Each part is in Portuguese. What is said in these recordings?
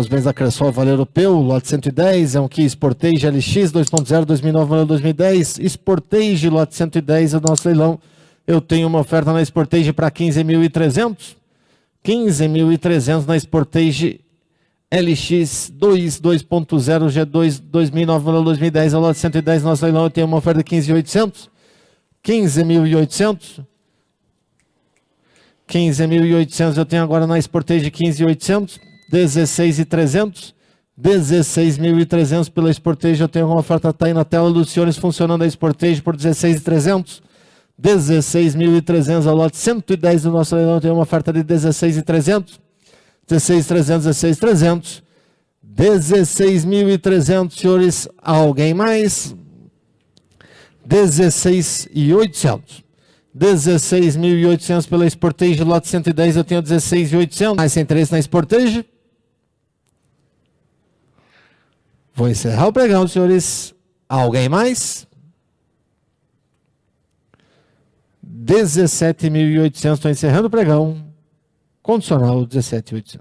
para os bens da Cressol, Vale Europeu, lote 110, é um Kia Sportage LX 2.0, 2009, modelo 2010, Sportage, lote 110, é o nosso leilão. Eu tenho uma oferta na Sportage para 15.300, 15.300 na Sportage LX 2, 2.0, G2, 2009, modelo 2010, é o lote 110, nosso leilão. Eu tenho uma oferta de 15.800, 15.800, 15.800 eu tenho agora na Sportage 15.800, 16.300, 16.300 pela Sportage eu tenho uma oferta, tá aí na tela, Lucianes funcionando a Sportage por 16.300, 16.300 ao lote 110 do nosso leilão, eu tenho uma oferta de 16.300, 16.300, 16.300, 16.300 senhores, alguém mais? 16.800. 16.800 pela Sportage, lote 110, eu tenho 16.800. Mais interesse na Sportage? Vou encerrar o pregão, senhores. Alguém mais? 17.800, estou encerrando o pregão. Condicional 17.800.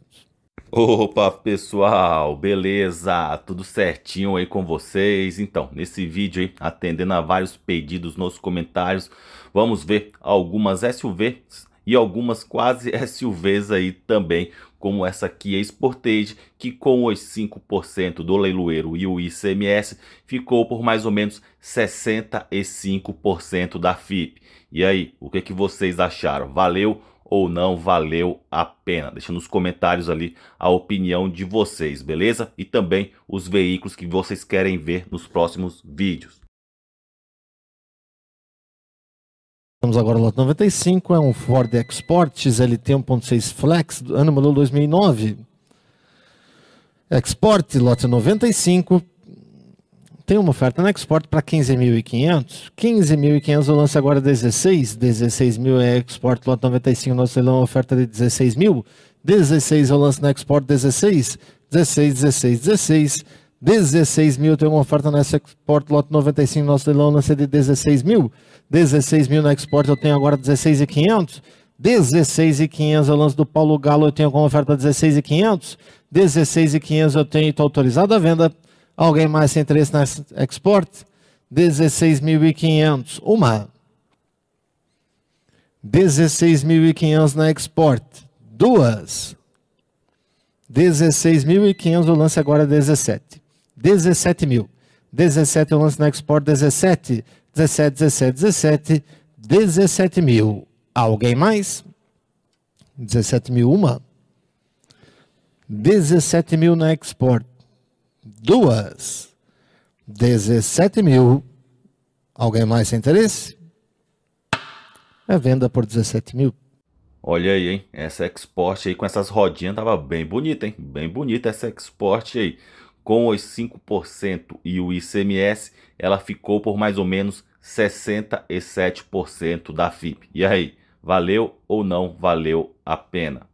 Opa, pessoal, beleza? Tudo certinho aí com vocês? Então, nesse vídeo aí, atendendo a vários pedidos nos comentários, vamos ver algumas SUVs e algumas quase SUVs aí também, como essa Kia Sportage, que com os 5% do leiloeiro e o ICMS, ficou por mais ou menos 65% da FIPE. E aí, o que vocês acharam? Valeu ou não valeu a pena? Deixa nos comentários ali a opinião de vocês, beleza? E também os veículos que vocês querem ver nos próximos vídeos. Estamos agora no lote 95, é um Ford Export XLT 1.6 Flex, ano modelo 2009. Export, lote 95. Tem uma oferta na Export para 15.500, 15.500 eu lanço agora 16, 16.000 é Export, lote 95, nosso leilão é oferta de 16.000, 16 eu lanço na Export 16, 16, 16, 16, 16.000 tem uma oferta nessa Export, lote 95, nosso leilão lança de 16.000, 16.000 na Export eu tenho agora 16.500, 16.500 eu lanço do Paulo Galo, eu tenho como oferta 16.500, 16.500 eu tenho e estou autorizado a venda. Alguém mais tem interesse na Export? 16.500. Uma. 16.500 na Export. Duas. 16.500 eu lance agora 17. 17.000. 17 eu lance na Export 17. 17, 17, 17. 17.000. Alguém mais? 17.000 uma. 17.000 na Export. Duas. 17.000. Alguém mais tem interesse? É venda por 17.000. Olha aí, hein? Essa Export aí com essas rodinhas tava bem bonita, hein? Bem bonita essa Export aí. Com os 5% e o ICMS, ela ficou por mais ou menos 67% da FIPE. E aí, valeu ou não valeu a pena?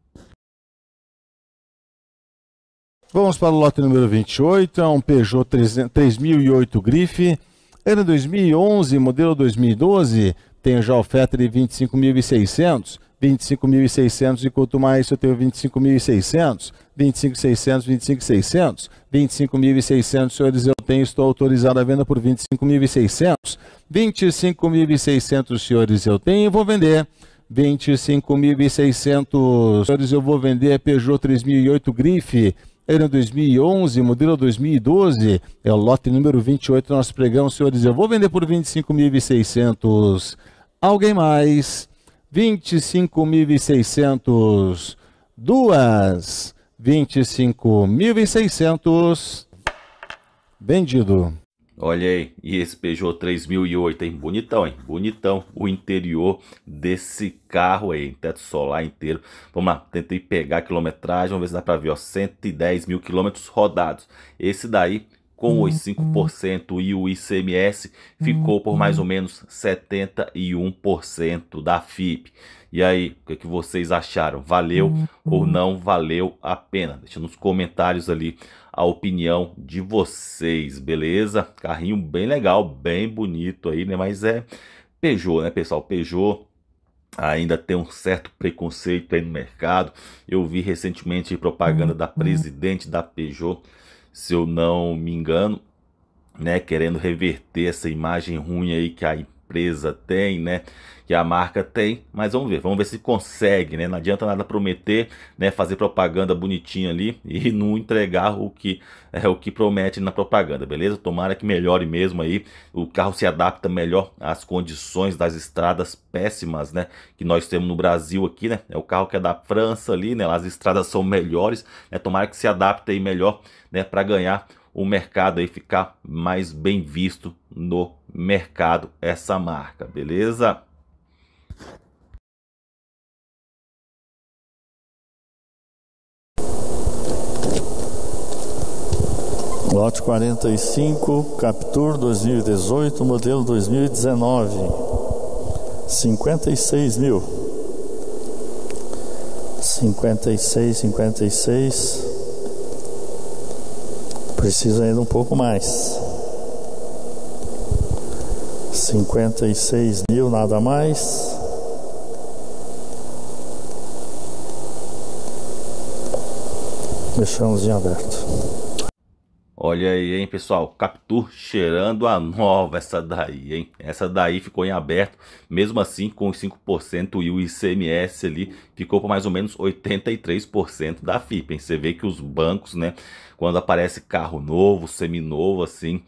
Vamos para o lote número 28, é um Peugeot 3008 Grife, ano 2011, modelo 2012, tenho já oferta de 25.600, 25.600 e quanto mais eu tenho 25.600, 25.600, 25.600, 25.600, senhores, eu tenho, estou autorizado a venda por 25.600, 25.600, senhores, eu tenho e vou vender. 25.600, senhores, eu vou vender Peugeot 3008 Grife. Era 2011, modelo 2012, é o lote número 28 do nosso pregão, senhores, eu vou vender por 25.600. Alguém mais? 25.600. Duas. 25.600. Vendido. Olha aí, e esse Peugeot 3008, hein? Bonitão, hein? Bonitão o interior desse carro aí, teto solar inteiro. Vamos lá, tentei pegar a quilometragem, vamos ver se dá para ver, ó, 110 mil quilômetros rodados. Esse daí, com os 5% e o ICMS, ficou por mais ou menos 71% da FIPE. E aí, o que vocês acharam? Valeu ou não valeu a pena? Deixa nos comentários ali a opinião de vocês, beleza? Carrinho bem legal, bem bonito aí, né? Mas é Peugeot, né, pessoal? Peugeot ainda tem um certo preconceito aí no mercado. Eu vi recentemente propaganda da presidente da Peugeot, se eu não me engano, né, querendo reverter essa imagem ruim aí que a empresa tem, né, que a marca tem. Mas vamos ver se consegue, né? Não adianta nada prometer, né, fazer propaganda bonitinha ali e não entregar o que promete na propaganda, beleza? Tomara que melhore mesmo aí, o carro se adapta melhor às condições das estradas péssimas, né, que nós temos no Brasil aqui, né? É o carro que é da França ali, né? As estradas são melhores, né? Tomara que se adapte aí melhor, né, para ganhar o mercado aí, ficar mais bem visto no mercado essa marca, beleza? Lote 45, Captur 2018, modelo 2019, 56 mil. 56, precisa ainda um pouco mais. 56 mil, nada mais. Deixamos em aberto. Olha aí, hein, pessoal, Captur cheirando a nova, essa daí, hein? Essa daí ficou em aberto, mesmo assim com os 5% e o ICMS ali, ficou por mais ou menos 83% da FIPE, hein? Você vê que os bancos, né, quando aparece carro novo, seminovo, assim,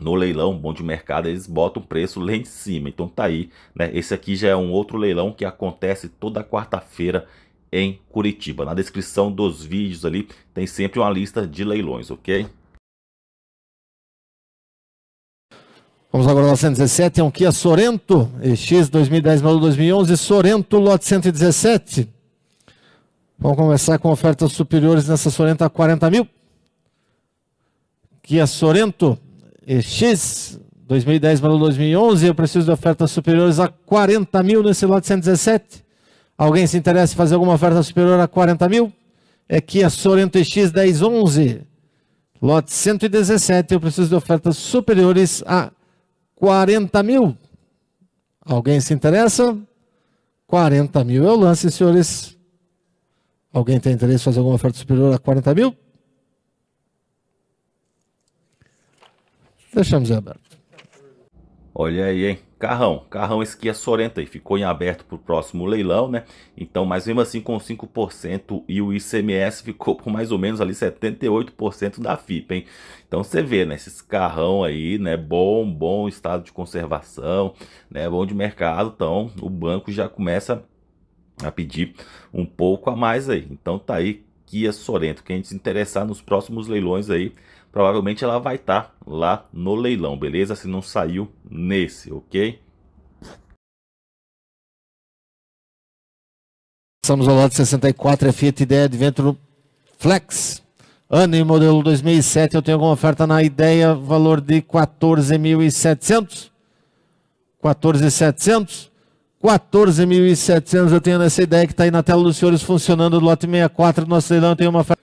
no leilão bom de mercado, eles botam o preço lá em cima. Então tá aí, né? Esse aqui já é um outro leilão que acontece toda quarta-feira em Curitiba. Na descrição dos vídeos ali tem sempre uma lista de leilões, ok? Vamos agora ao lote 117, é um Kia Sorento EX 2010, modelo 2011, Sorento, lote 117. Vamos começar com ofertas superiores nessa Sorento a 40 mil. Kia Sorento EX 2010, modelo 2011, eu preciso de ofertas superiores a 40 mil nesse lote 117. Alguém se interessa em fazer alguma oferta superior a 40 mil? É Kia Sorento EX 1011, lote 117, eu preciso de ofertas superiores a 40 mil. Alguém se interessa? 40 mil eu lance, senhores. Alguém tem interesse em fazer alguma oferta superior a 40 mil? Deixamos em aberto. Olha aí, hein? Carrão esse Kia Sorento aí, ficou em aberto para o próximo leilão, né? Então, mas mesmo assim com 5% e o ICMS ficou por mais ou menos ali 78% da FIPE, hein? Então você vê, né? Esses carrão aí, né? Bom estado de conservação, né? Bom de mercado, então o banco já começa a pedir um pouco a mais aí. Então tá aí, Kia Sorento, quem se interessar nos próximos leilões aí, provavelmente ela vai estar lá no leilão, beleza? Se não saiu nesse, ok? Passamos ao lote 64, é Fiat Idea Adventure Flex, ano e modelo 2007, eu tenho alguma oferta na Idea, valor de 14.700, 14.700, 14.700 eu tenho nessa ideia que está aí na tela dos senhores funcionando, do lote 64 do nosso leilão, eu tenho uma oferta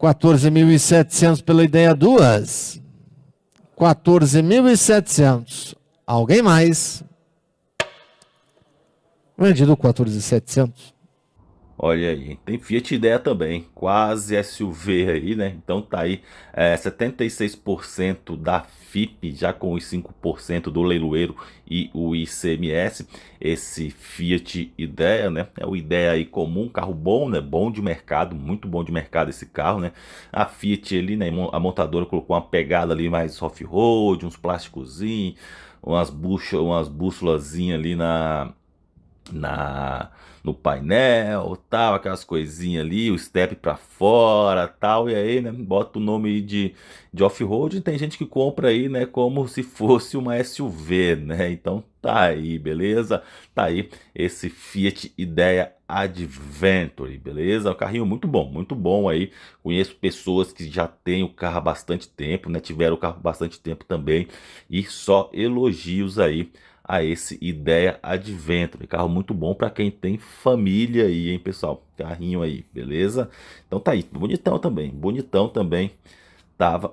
14.700 pela ideia duas. 14.700. Alguém mais? Vendido 14.700. Olha aí, tem Fiat Idea também, quase SUV aí, né? Então tá aí 76% da FIPE, já com os 5% do leiloeiro e o ICMS. Esse Fiat Idea, né? É o Idea aí comum, carro bom, né? Bom de mercado, muito bom de mercado esse carro, né? A Fiat ali, né? A montadora colocou uma pegada ali mais off-road, uns plásticozinhos, umas bússolazinhas ali no painel, tal, aquelas coisinhas ali, o step para fora, tal, e aí, né, bota o nome de off-road. Tem gente que compra aí, né, como se fosse uma SUV, né? Então tá aí, beleza? Tá aí esse Fiat Idea Adventure, beleza? Um carrinho muito bom aí. Conheço pessoas que já têm o carro há bastante tempo, né? Tiveram o carro há bastante tempo também, e só elogios aí a esse Idea Adventure, carro muito bom para quem tem família aí, hein, pessoal? Carrinho aí, beleza? Então tá aí, bonitão também, tava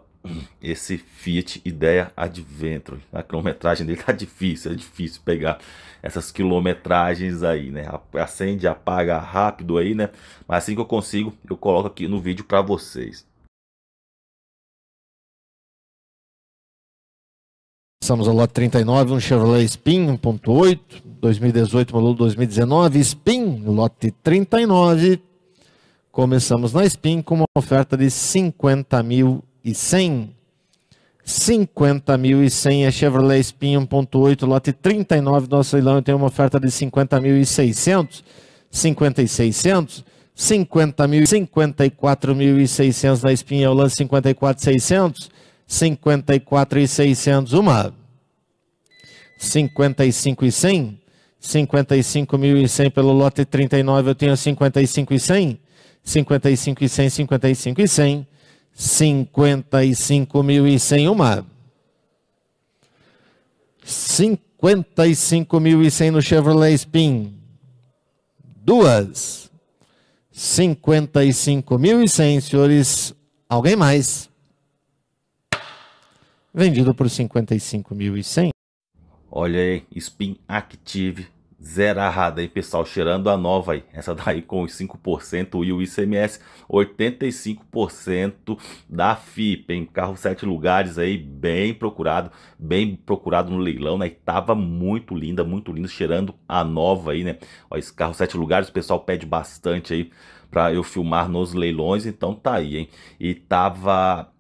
esse Fiat Idea Adventure. A quilometragem dele tá difícil, é difícil pegar essas quilometragens aí, né? Acende, apaga rápido aí, né? Mas assim que eu consigo, eu coloco aqui no vídeo para vocês. Passamos ao lote 39, um Chevrolet Spin 1.8, 2018, modelo 2019, Spin, lote 39. Começamos na Spin com uma oferta de R$ 50.100. 50.100 é Chevrolet Spin 1.8, lote 39 do nosso leilão, tem uma oferta de 50.600, 50.600, 50.000, 54.600 na Spin, é o lance 54.600. 54.600 uma, 55.100, 55.100 pelo lote 39 eu tenho 55.100, 55.100, 55.100, 55.100 uma, 55.100 no Chevrolet Spin, duas, 55.100 senhores, alguém mais? Vendido por 55.100. Olha aí, Spin Active zerada aí, pessoal, cheirando a nova aí. Essa daí com os 5% e o ICMS, 85% da FIPE, hein? Carro 7 lugares aí, bem procurado no leilão, né? E tava muito linda, cheirando a nova aí, né? Ó, esse carro 7 lugares, o pessoal pede bastante aí para eu filmar nos leilões, então tá aí, hein? E tava...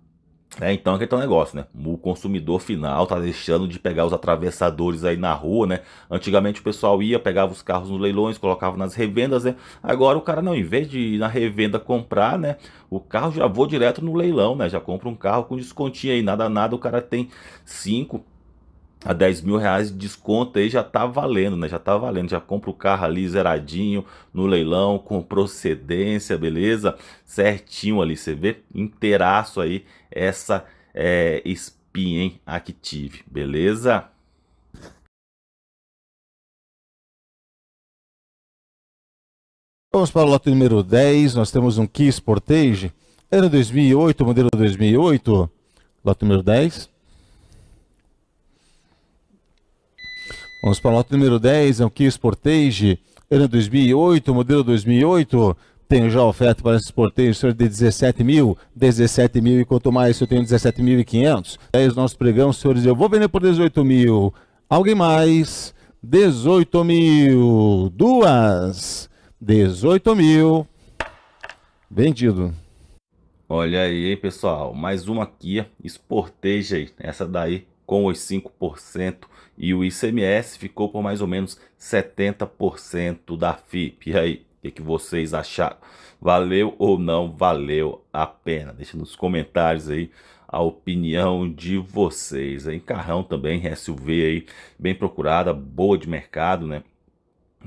então é que tá um negócio, né? O consumidor final tá deixando de pegar os atravessadores aí na rua, né? Antigamente o pessoal ia, pegava os carros nos leilões, colocava nas revendas, né? Agora o cara não, em vez de ir na revenda comprar, né? O carro já vou direto no leilão, né? Já compra um carro com descontinho aí, nada, o cara tem 5 a 10 mil reais de desconto aí, já tá valendo, né? Já tá valendo, já compra o carro ali zeradinho no leilão, com procedência, beleza? Certinho ali, você vê? Inteiraço aí, essa é Spin, hein? Active, beleza? Vamos para o lote número 10, nós temos um Kia Sportage, ano 2008, modelo 2008, lote número 10. Vamos para o lote número 10, é um Kia Sportage, ano 2008, modelo 2008, tenho já oferta para esse Sportage, senhor, de 17 mil, e quanto mais, eu tenho 17.500, aí nós pregamos, senhores, eu vou vender por 18 mil, alguém mais? 18 mil, duas, 18 mil, vendido. Olha aí, hein, pessoal, mais uma Kia Sportage aí, essa daí com os 5% e o ICMS, ficou por mais ou menos 70% da FIPE. E aí, o que vocês acharam? Valeu ou não valeu a pena? Deixa nos comentários aí a opinião de vocês. Aí, carrão também, SUV aí, bem procurada, boa de mercado, né?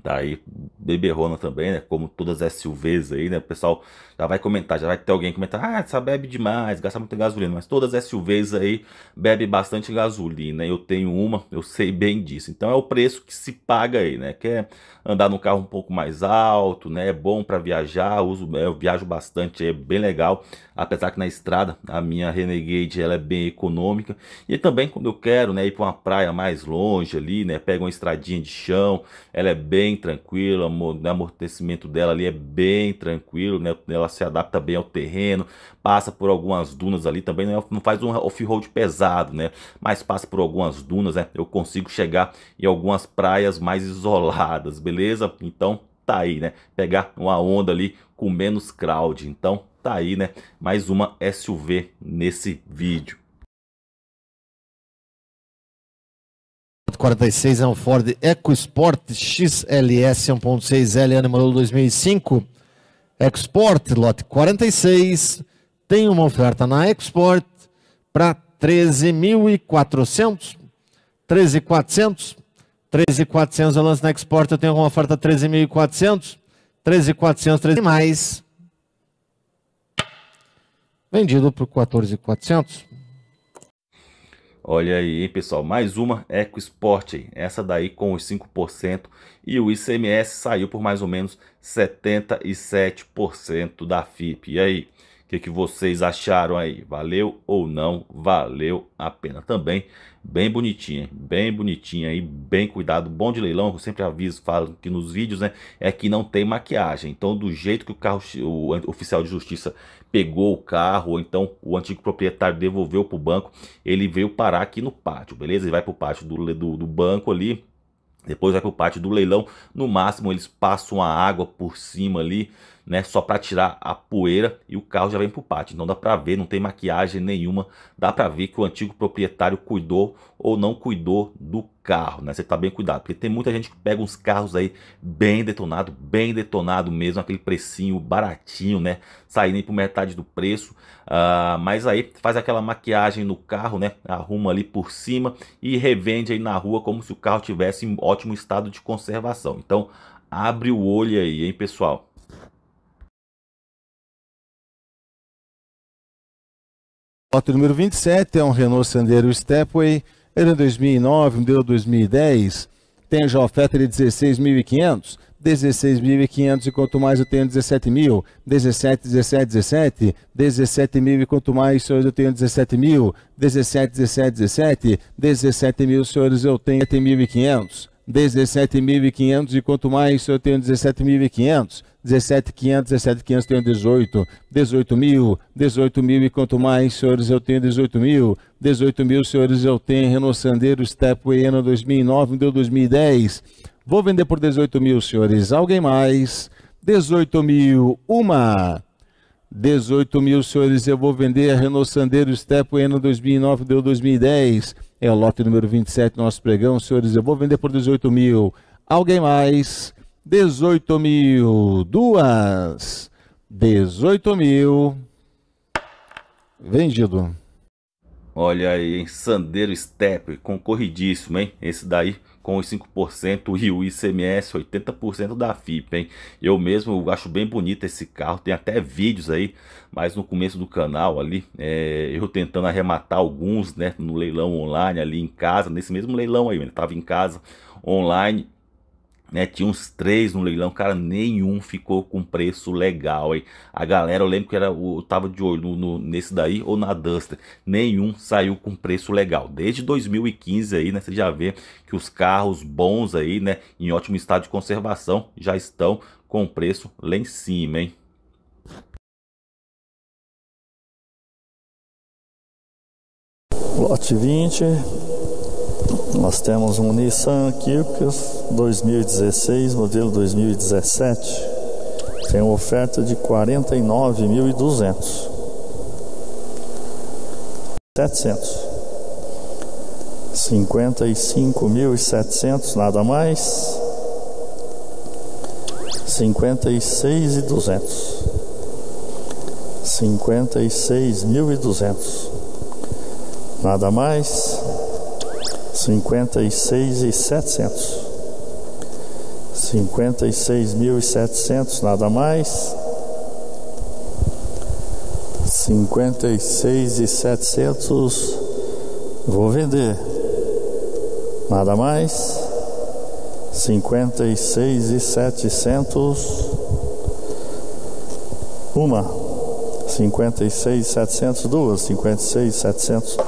Daí, beberrona também, né? Como todas as SUVs aí, né? O pessoal já vai comentar, já vai ter alguém comentar: ah, essa bebe demais, gasta muita gasolina. Mas todas as SUVs aí bebe bastante gasolina. Eu tenho uma, eu sei bem disso. Então é o preço que se paga aí, né? Quer andar num carro um pouco mais alto, né? É bom para viajar, eu viajo bastante, é bem legal. Apesar que na estrada a minha Renegade ela é bem econômica. E também quando eu quero, né, ir para uma praia mais longe ali, né? Pega uma estradinha de chão, ela é bem tranquila, o amortecimento dela ali é bem tranquilo, né? Ela se adapta bem ao terreno, passa por algumas dunas ali também, não faz um off-road pesado, né? Mas passa por algumas dunas, né? Eu consigo chegar em algumas praias mais isoladas, beleza? Então tá aí, né? Pegar uma onda ali com menos crowd, então tá aí, né? Mais uma SUV nesse vídeo. 46 é um Ford EcoSport XLS 1.6L, ano modelo 2005, EcoSport, lote 46, tem uma oferta na EcoSport para 13.400, 13.400, 13.400, eu lanço na EcoSport, eu tenho uma oferta 13.400, 13.400, 13 mais, vendido por 14.400. Olha aí, hein, pessoal, mais uma EcoSport, hein? Essa daí com os 5% e o ICMS saiu por mais ou menos 77% da FIPE. E aí, o que vocês acharam aí? Valeu ou não valeu a pena? Também bem bonitinha aí, bem cuidado. Bom de leilão, eu sempre aviso, falo que nos vídeos, né, é que não tem maquiagem. Então, do jeito que o carro, o oficial de justiça pegou o carro, ou então o antigo proprietário devolveu para o banco, ele veio parar aqui no pátio, beleza? Ele vai para o pátio do banco ali, depois vai para o pátio do leilão. No máximo eles passam a água por cima ali, né, só para tirar a poeira, e o carro já vem para o pátio. Então dá para ver, não tem maquiagem nenhuma, dá para ver que o antigo proprietário cuidou ou não cuidou do carro, né? Você tá bem cuidado, porque tem muita gente que pega uns carros aí bem detonado mesmo, aquele precinho baratinho, né, saindo aí por metade do preço, mas aí faz aquela maquiagem no carro, né, arruma ali por cima e revende aí na rua como se o carro tivesse em ótimo estado de conservação. Então abre o olho aí, hein, pessoal. Foto número 27 é um Renault Sandero Stepway. Ele é 2009, modelo 2010, tem já oferta de 16.500, 16.500 e quanto mais eu tenho 17.000, 17, 17, 17, 17.000 e quanto mais, senhores, eu tenho 17.000, 17, 17, 17, 17.000, senhores, eu tenho 7.500, 17.500 e quanto mais, senhores, eu tenho 17.500. 17.500, 17.500 tenho 18, 18.000, 18.000 e quanto mais, senhores, eu tenho 18.000, 18.000, senhores, eu tenho Renault Sandero Stepway, ano 2009, deu 2010, vou vender por 18.000, senhores, alguém mais, 18.000, uma, 18.000, senhores, eu vou vender a Renault Sandero Stepway, ano 2009, deu 2010, é o lote número 27 do nosso pregão, senhores, eu vou vender por 18.000, alguém mais, 18.000, duas, 18.000, vendido. Olha aí, hein? Sandero Stepway, concorridíssimo, hein? Esse daí com os 5% e o ICMS, 80% da FIPE, hein? Eu mesmo acho bem bonito esse carro, tem até vídeos aí, mas no começo do canal ali, eu tentando arrematar alguns, né? No leilão online ali em casa, nesse mesmo leilão aí, ele tava em casa, online, né, tinha uns 3 no leilão, cara, nenhum ficou com preço legal, hein? A galera, eu lembro que eu tava de olho nesse daí ou na Duster, nenhum saiu com preço legal. Desde 2015 aí, né, você já vê que os carros bons aí, né, em ótimo estado de conservação, já estão com preço lá em cima, hein? Lote 20. Nós temos um Nissan Kicks 2016, modelo 2017. Tem uma oferta de 49.200. 700. 55.700, nada mais. 56.200. 56.200. Nada mais. 56.700. 56.700, nada mais. 56.700, vou vender. Nada mais. 56.700, uma. 56.700, duas. 56.700.